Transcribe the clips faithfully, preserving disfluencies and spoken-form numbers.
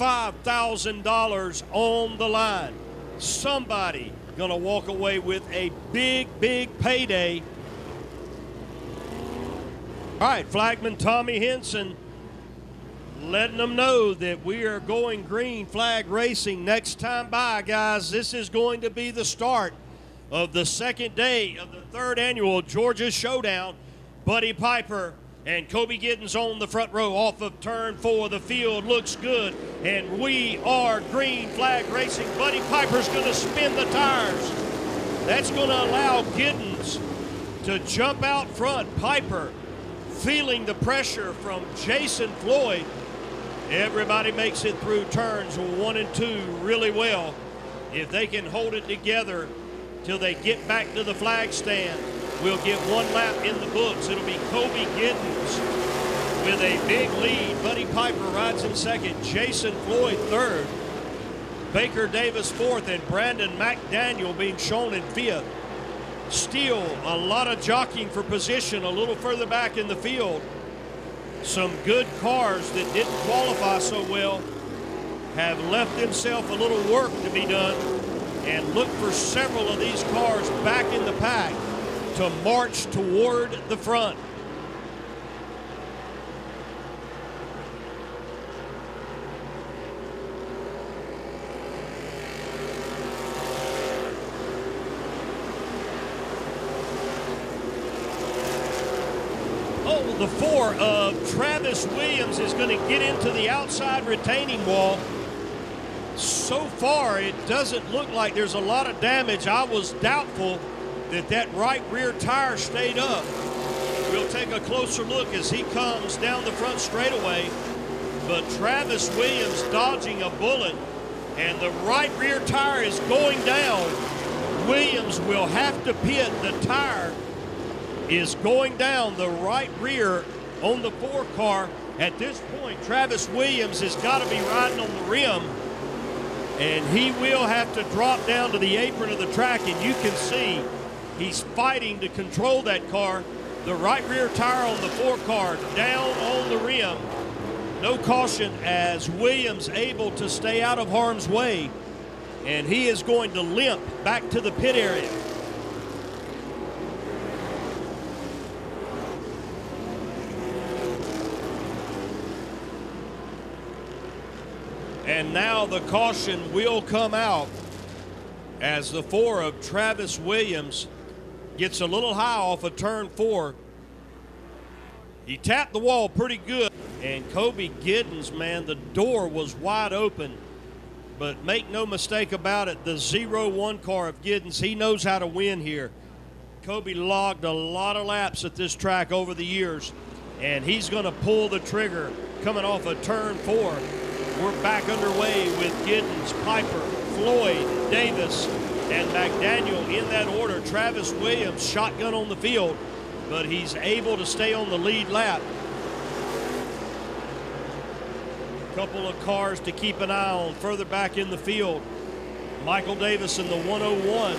five thousand dollars on the line. Somebody gonna walk away with a big, big payday. All right, Flagman Tommy Henson letting them know that we are going green flag racing next time by, guys. This is going to be the start of the second day of the third annual Georgia Showdown. Buddy Piper and Kobe Giddens on the front row off of turn four. The field looks good, and we are green flag racing. Buddy Piper's going to spin the tires. That's going to allow Giddens to jump out front. Piper feeling the pressure from Jason Floyd. Everybody makes it through turns one and two really well. If they can hold it together till they get back to the flag stand, we'll get one lap in the books. It'll be Kobe Giddens with a big lead. Buddy Piper rides in second, Jason Floyd third, Baker Davis fourth, and Brandon McDaniel being shown in fifth. Still a lot of jockeying for position a little further back in the field. Some good cars that didn't qualify so well have left themselves a little work to be done, and look for several of these cars back in the pack to march toward the front. Oh, the four of Travis Williams is going to get into the outside retaining wall. So far, it doesn't look like there's a lot of damage. I was doubtful that that right rear tire stayed up. We'll take a closer look as he comes down the front straightaway. But Travis Williams dodging a bullet, and the right rear tire is going down. Williams will have to pit. The tire is going down, the right rear on the four car. At this point, Travis Williams has got to be riding on the rim, and he will have to drop down to the apron of the track, and you can see he's fighting to control that car. The right rear tire on the four car down on the rim. No caution as Williams able to stay out of harm's way, and he is going to limp back to the pit area. And now the caution will come out as the four of Travis Williams gets a little high off of turn four. He tapped the wall pretty good. And Kobe Giddens, man, the door was wide open. But make no mistake about it, the zero one car of Giddens, he knows how to win here. Kobe logged a lot of laps at this track over the years, and he's going to pull the trigger coming off of turn four. We're back underway with Giddens, Piper, Floyd, Davis, and McDaniel in that order. Travis Williams, shotgun on the field, but he's able to stay on the lead lap. Couple of cars to keep an eye on further back in the field. Michael Davis in the one oh one.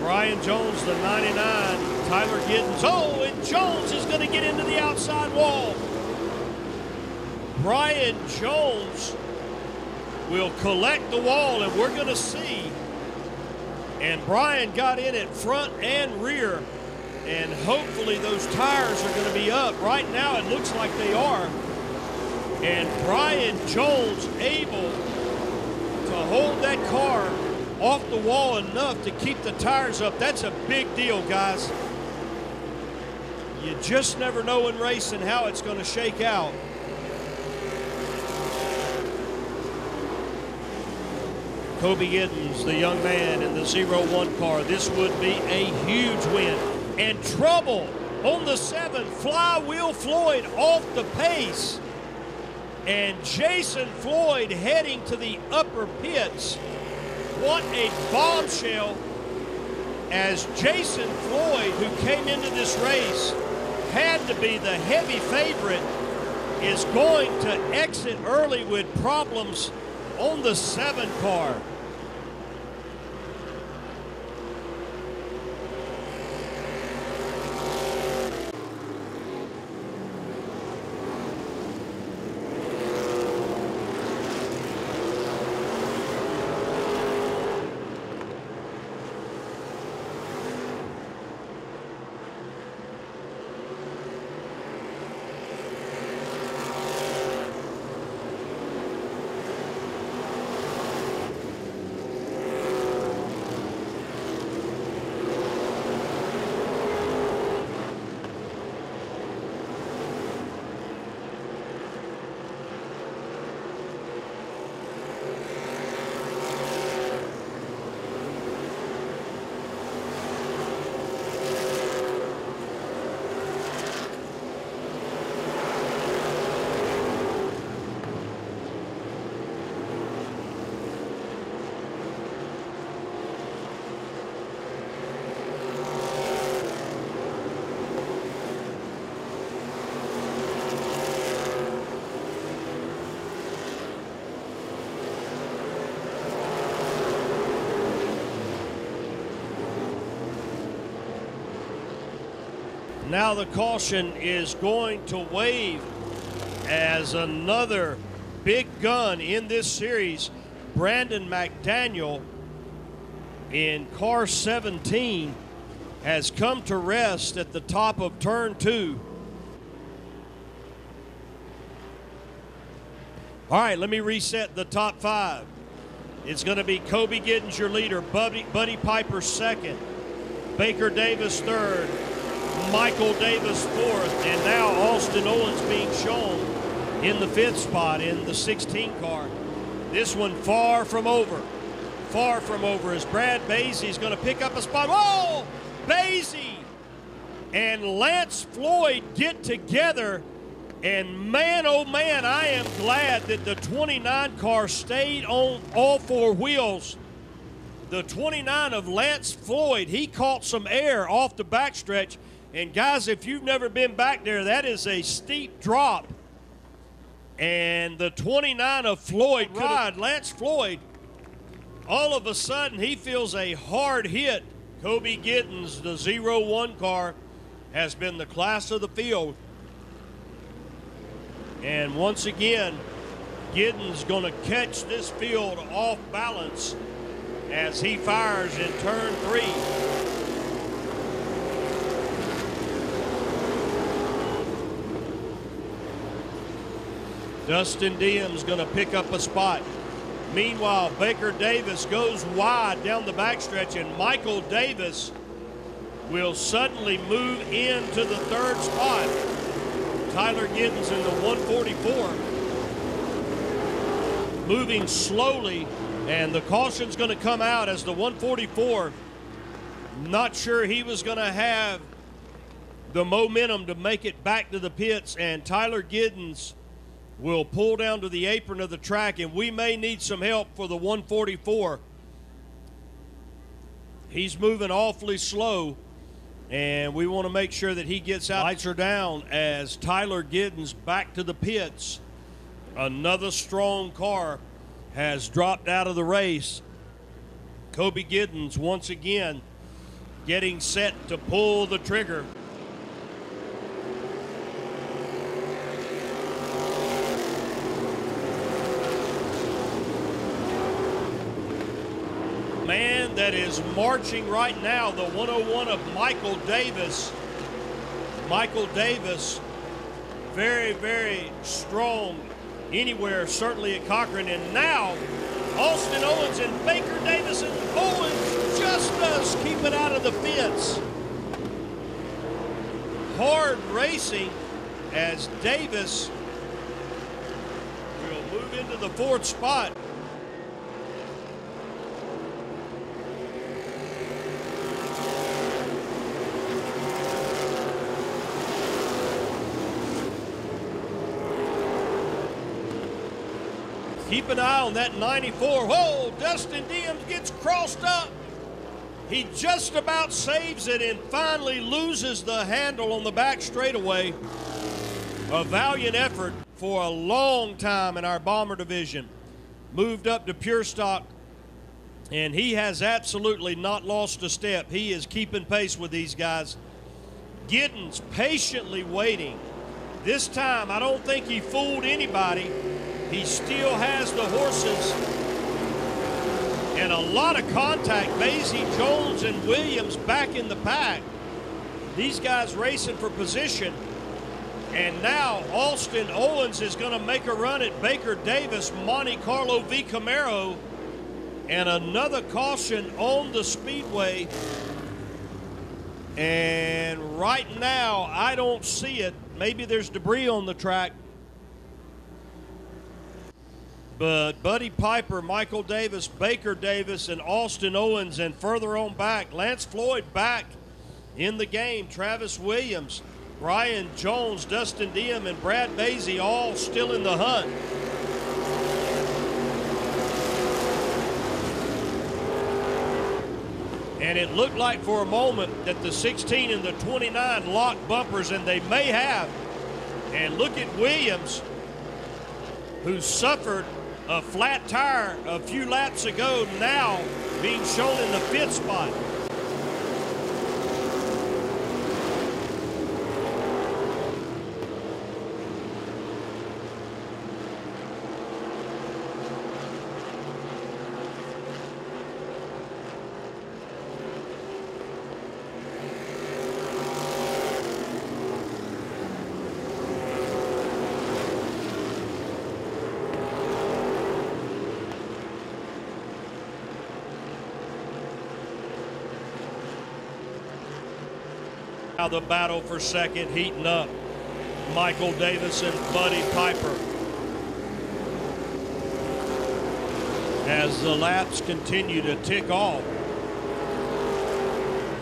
Brian Jones, the ninety-nine. Tyler Giddens. Oh, and Jones is going to get into the outside wall. Brian Jones will collect the wall, and we're going to see. And Brian got in at front and rear, and hopefully those tires are going to be up. Right now it looks like they are. And Brian Jones able to hold that car off the wall enough to keep the tires up. That's a big deal, guys. You just never know in racing how it's going to shake out. Kobe Giddens, the young man in the zero one car. This would be a huge win. And trouble on the seven. Flywheel Floyd off the pace. And Jason Floyd heading to the upper pits. What a bombshell, as Jason Floyd, who came into this race, had to be the heavy favorite, is going to exit early with problems on the seven car. Now the caution is going to wave as another big gun in this series, Brandon McDaniel in car seventeen, has come to rest at the top of turn two. All right, let me reset the top five. It's going to be Kobe Giddens, your leader, Buddy, Buddy Piper second, Baker Davis third, Michael Davis fourth, and now Austin Owens being shown in the fifth spot in the sixteen car. This one far from over, far from over, as Brad Bazy's going to pick up a spot. Whoa! Bazy and Lance Floyd get together, and man, oh man, I am glad that the twenty-nine car stayed on all four wheels. The twenty-nine of Lance Floyd, he caught some air off the backstretch, and guys, if you've never been back there, that is a steep drop. And the twenty-nine of Floyd, God, Lance Floyd, all of a sudden he feels a hard hit. Kobe Giddens, the zero one car, has been the class of the field. And once again, Giddens gonna catch this field off balance as he fires in turn three. Dustin Deems gonna pick up a spot. Meanwhile, Baker Davis goes wide down the backstretch, and Michael Davis will suddenly move into the third spot. Tyler Giddens in the one forty-four, moving slowly, and the caution's going to come out as the one forty-four, not sure he was going to have the momentum to make it back to the pits, and Tyler Giddens will pull down to the apron of the track, and we may need some help for the one forty-four. He's moving awfully slow, and we want to make sure that he gets out. Lights are down as Tyler Giddens back to the pits. Another strong car has dropped out of the race. Kobe Giddens once again getting set to pull the trigger. Man that is marching right now, the one oh one of Michael Davis. Michael Davis, very, very strong anywhere, certainly at Cochrane. And now, Austin Owens and Baker Davis, and Owens just does keep it out of the fence. Hard racing as Davis will move into the fourth spot. Keep an eye on that ninety-four. Whoa, Dustin Deems gets crossed up. He just about saves it and finally loses the handle on the back straightaway. A valiant effort for a long time in our bomber division. Moved up to Pure Stock, and he has absolutely not lost a step. He is keeping pace with these guys. Giddens patiently waiting. This time, I don't think he fooled anybody. He still has the horses, and a lot of contact. Bazy, Jones, and Williams back in the pack. These guys racing for position, and now Austin Owens is going to make a run at Baker Davis, Monte Carlo V Camaro, and another caution on the speedway. And right now, I don't see it. Maybe there's debris on the track. But Buddy Piper, Michael Davis, Baker Davis, and Austin Owens, and further on back, Lance Floyd back in the game, Travis Williams, Brian Jones, Dustin Deems, and Brad Bazy all still in the hunt. And it looked like for a moment that the sixteen and the twenty-nine locked bumpers, and they may have. And look at Williams, who suffered a flat tire a few laps ago, now being shown in the fifth spot. Now the battle for second heating up. Michael Davis and Buddy Piper. As the laps continue to tick off,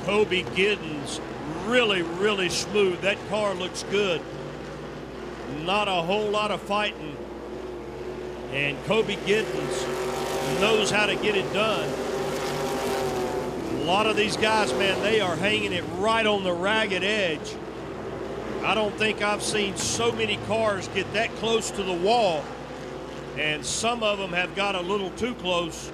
Kobe Giddens really, really smooth. That car looks good. Not a whole lot of fighting. And Kobe Giddens knows how to get it done. A lot of these guys, man, they are hanging it right on the ragged edge. I don't think I've seen so many cars get that close to the wall, and some of them have got a little too close.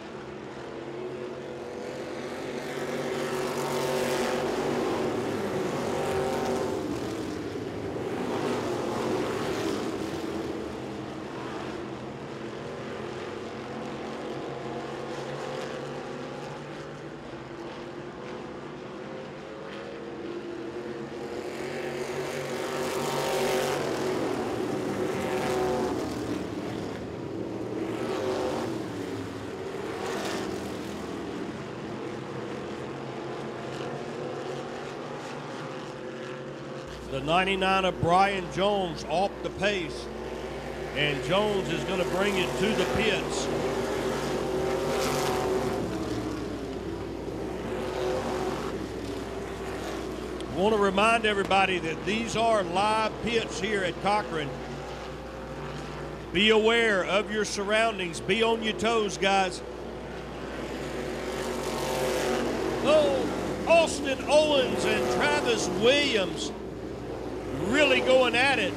The ninety-nine of Brian Jones off the pace, and Jones is going to bring it to the pits. I want to remind everybody that these are live pits here at Cochrane. Be aware of your surroundings. Be on your toes, guys. Oh, Austin Owens and Travis Williams really going at it.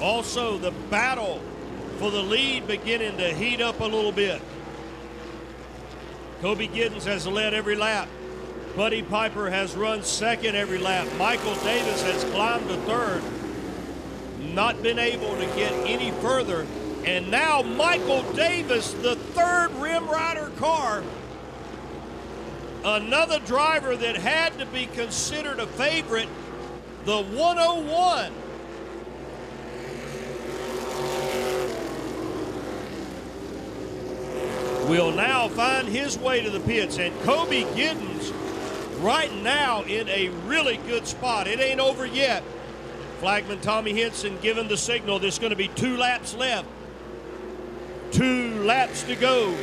Also, the battle for the lead beginning to heat up a little bit. Kobe Giddens has led every lap. Buddy Piper has run second every lap. Michael Davis has climbed to third, not been able to get any further. And now Michael Davis, the third Rim Rider car, another driver that had to be considered a favorite, the one oh one. Will now find his way to the pits, and Kobe Giddens right now in a really good spot. It ain't over yet. Flagman Tommy Henson giving the signal. There's going to be two laps left. Two laps to go.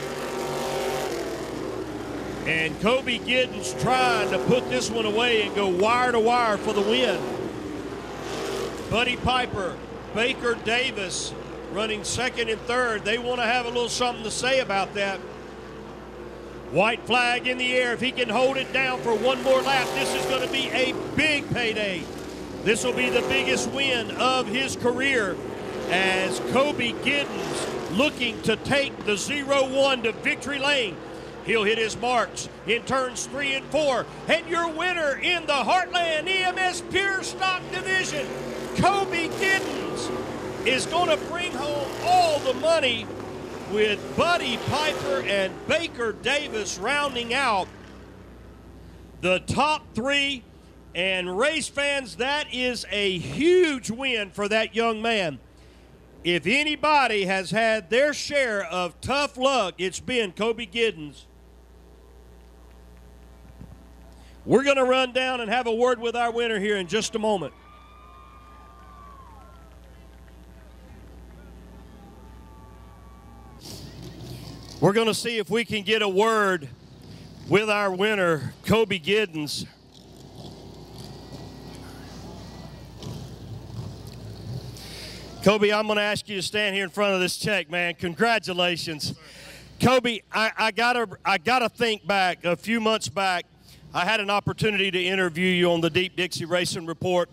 And Kobe Giddens trying to put this one away and go wire to wire for the win. Buddy Piper, Baker Davis running second and third. They want to have a little something to say about that. White flag in the air. If he can hold it down for one more lap, this is going to be a big payday. This will be the biggest win of his career, as Kobe Giddens looking to take the zero one to victory lane. He'll hit his marks in turns three and four. And your winner in the Heartland E M S Pure Stock Division, Kobe Giddens, is going to bring home all the money, with Buddy Piper and Baker Davis rounding out the top three. And race fans, that is a huge win for that young man. If anybody has had their share of tough luck, it's been Kobe Giddens. We're going to run down and have a word with our winner here in just a moment. We're going to see if we can get a word with our winner, Kobe Giddens. Kobe, I'm going to ask you to stand here in front of this check, man. Congratulations. Kobe, I, I gotta, I gotta think back. A few months back, I had an opportunity to interview you on the Deep Dixie Racing Report.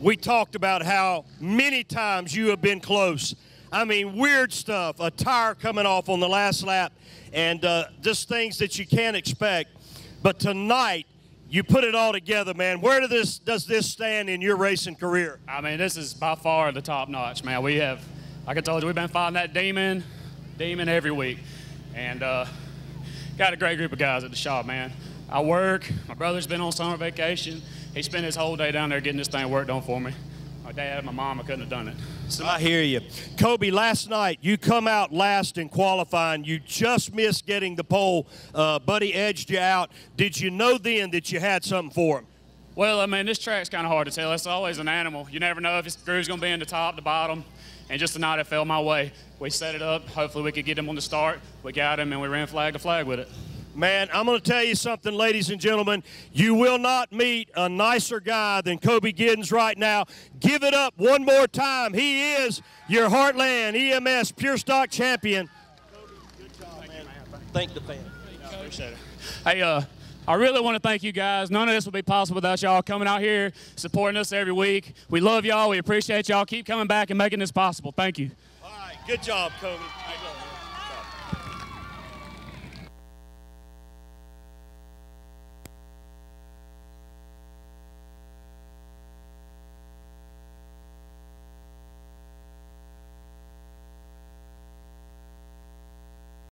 We talked about how many times you have been close. I mean, weird stuff, a tire coming off on the last lap, and uh, just things that you can't expect. But tonight, you put it all together, man. Where do this, does this stand in your racing career? I mean, this is by far the top notch, man. We have, like I told you, we've been fighting that demon, demon every week. And uh, got a great group of guys at the shop, man. I work. My brother's been on summer vacation. He spent his whole day down there getting this thing worked on for me. My dad and my mom, I couldn't have done it. So I hear you. Kobe, last night you come out last in qualifying. You just missed getting the pole. Uh, Buddy edged you out. Did you know then that you had something for him? Well, I mean, this track's kind of hard to tell. It's always an animal. You never know if this groove's going to be in the top, the bottom. And just tonight, it fell my way. We set it up. Hopefully, we could get him on the start. We got him, and we ran flag to flag with it. Man, I'm going to tell you something, ladies and gentlemen. You will not meet a nicer guy than Kobe Giddens right now. Give it up one more time. He is your Heartland E M S Pure Stock champion. Kobe, good job, thank man. You, man. Thank the fan. I appreciate it. Hey, uh, I really want to thank you guys. None of this would be possible without y'all coming out here, supporting us every week. We love y'all. We appreciate y'all. Keep coming back and making this possible. Thank you. All right. Good job, Kobe.